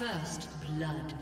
First blood.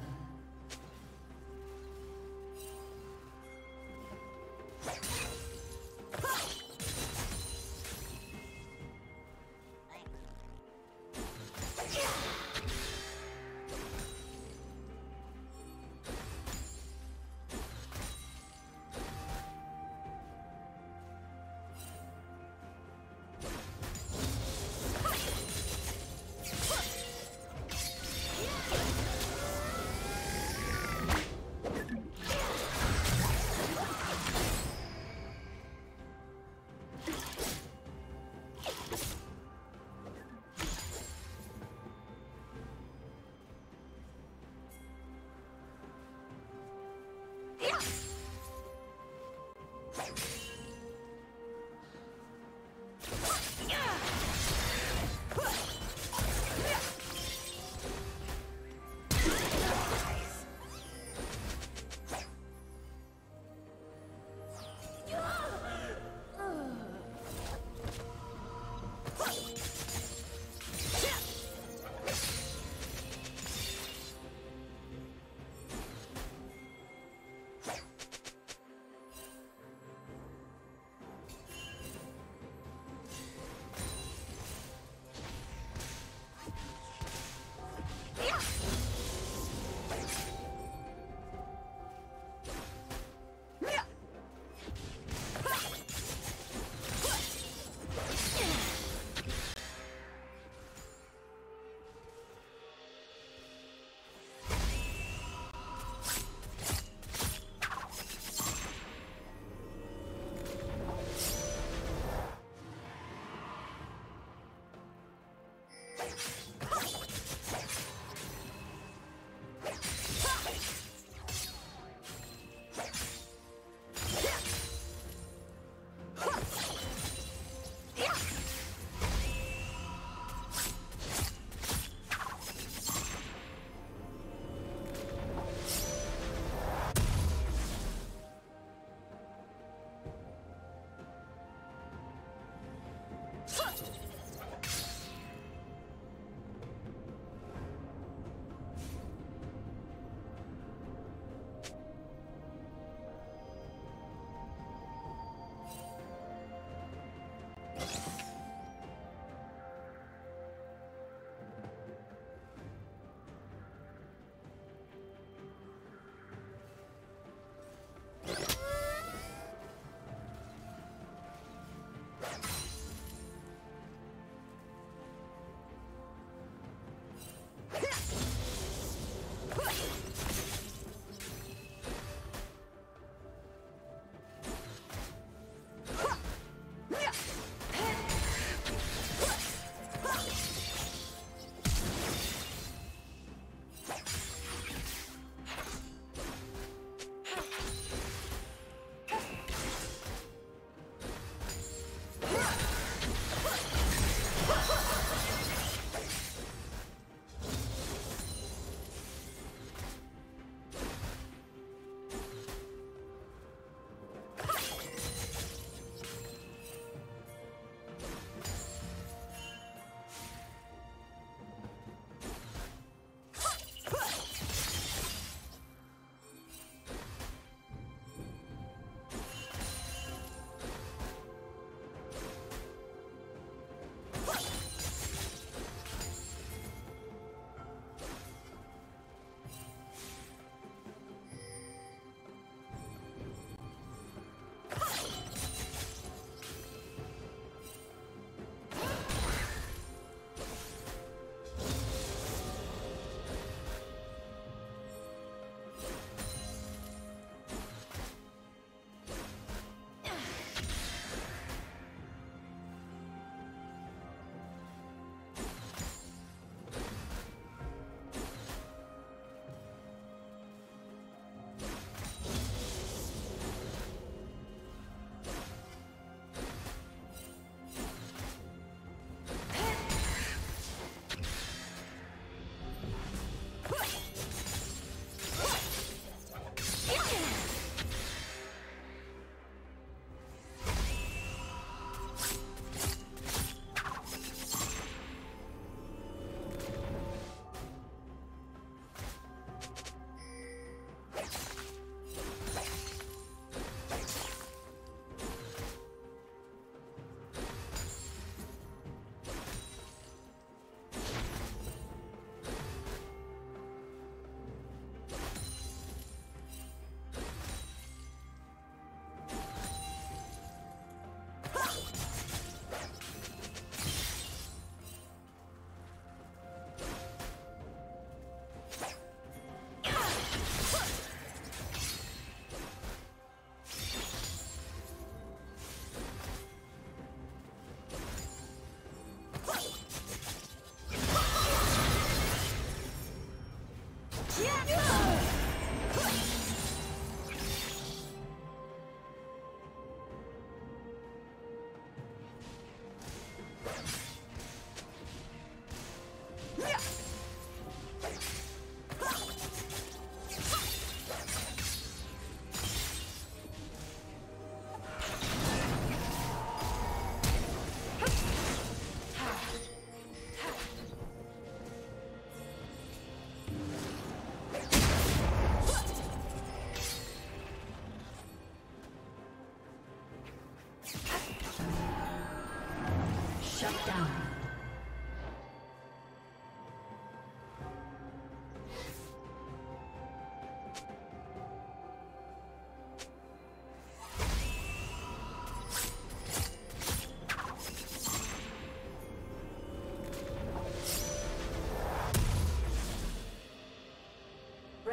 The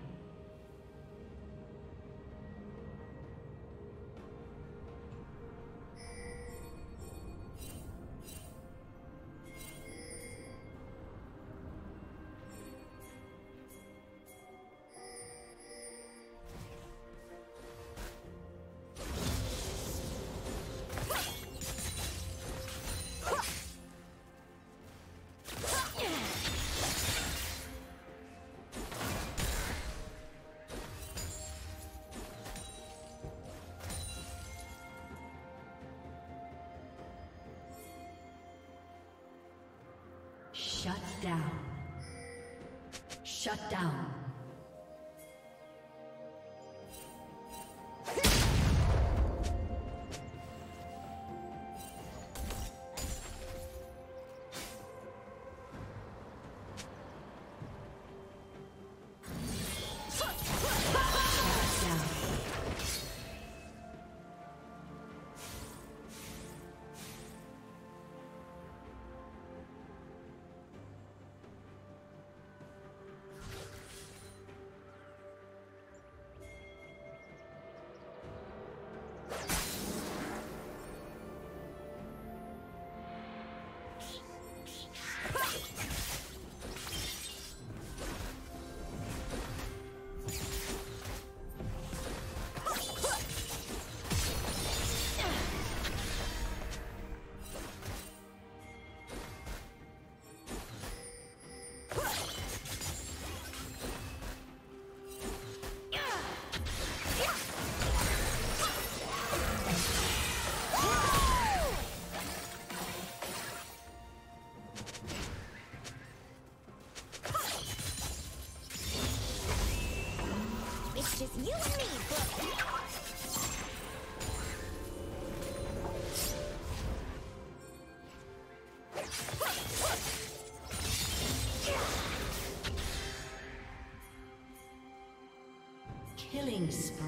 Shut down. Shut down. Killing spree.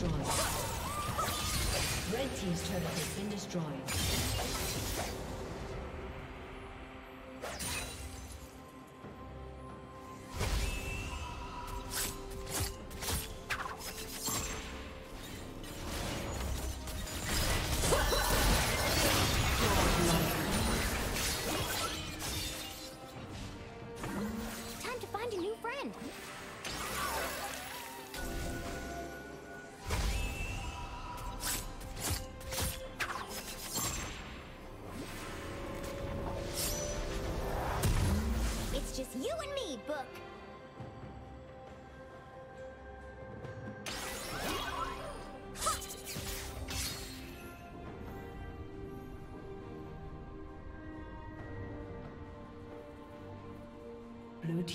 destroyed. Red team's turret has been destroyed. Blue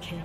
Kill.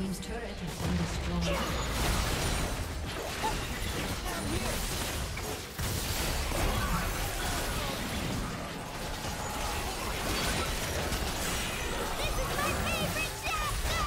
Team's turret has been destroyed. This is my favorite chapter!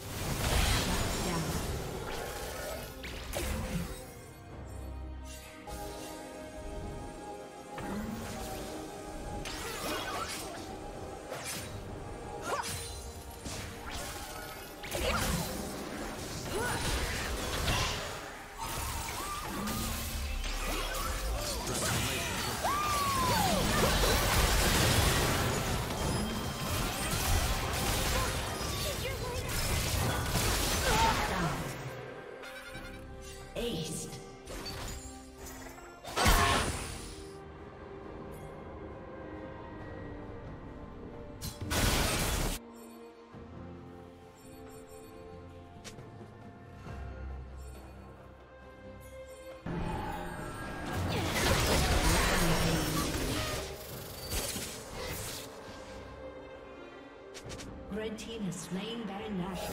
Shut down. Red team has slain Baron Nashor.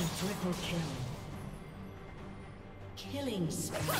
Triple kill. Killing spree.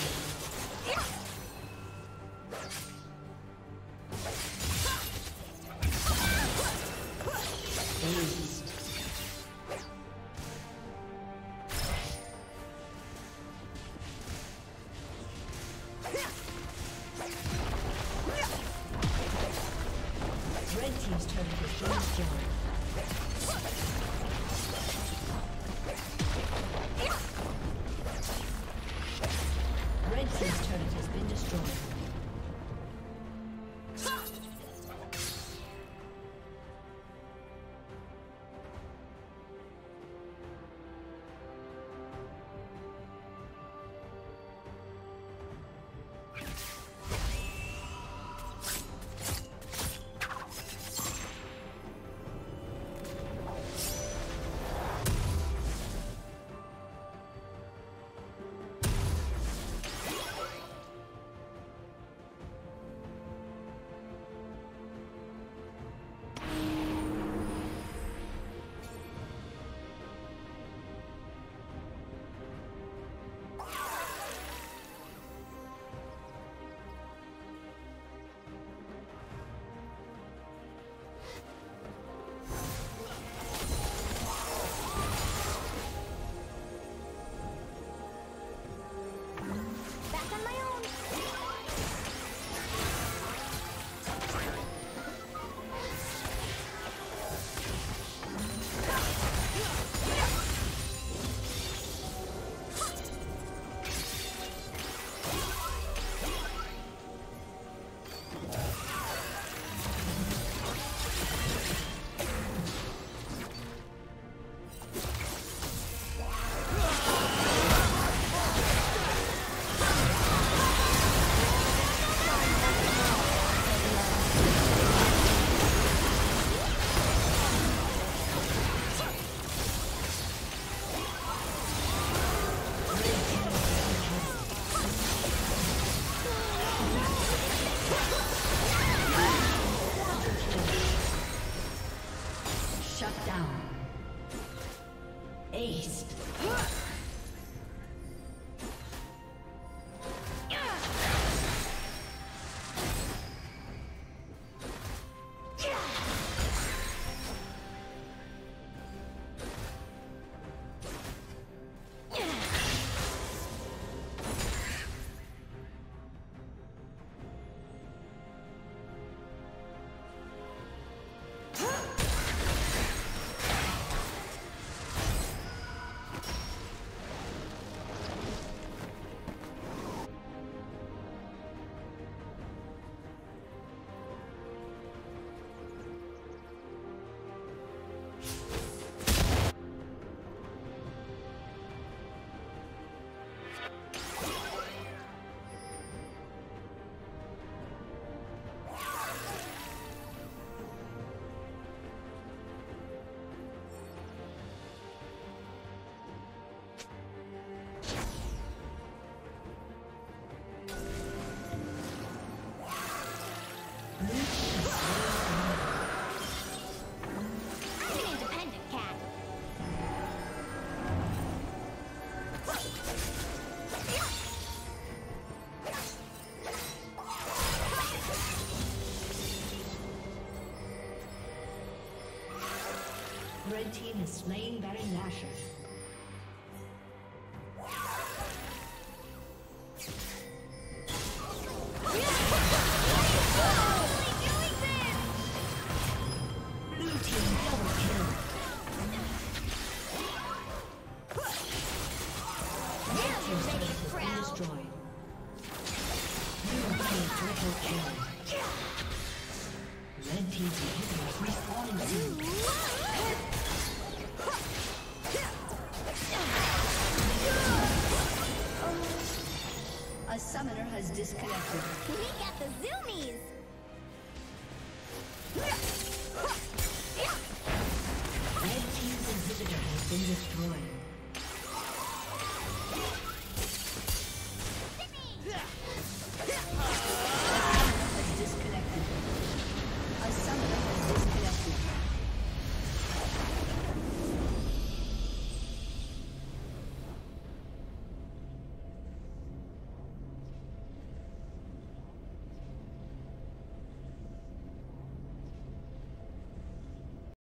Red team is slaying Baron Nashor. Red team